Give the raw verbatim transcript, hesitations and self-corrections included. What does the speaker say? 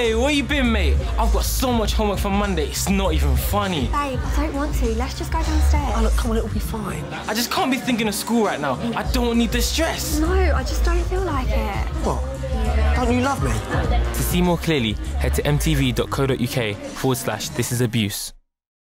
Hey, where you been, mate? I've got so much homework for Monday, it's not even funny. Babe, I don't want to. Let's just go downstairs. Oh, look, come on, it'll be fine. I just can't be thinking of school right now. I don't need the stress. No, I just don't feel like it. What? Don't you love me? To see more clearly, head to m t v dot co dot u k forward slash this is abuse.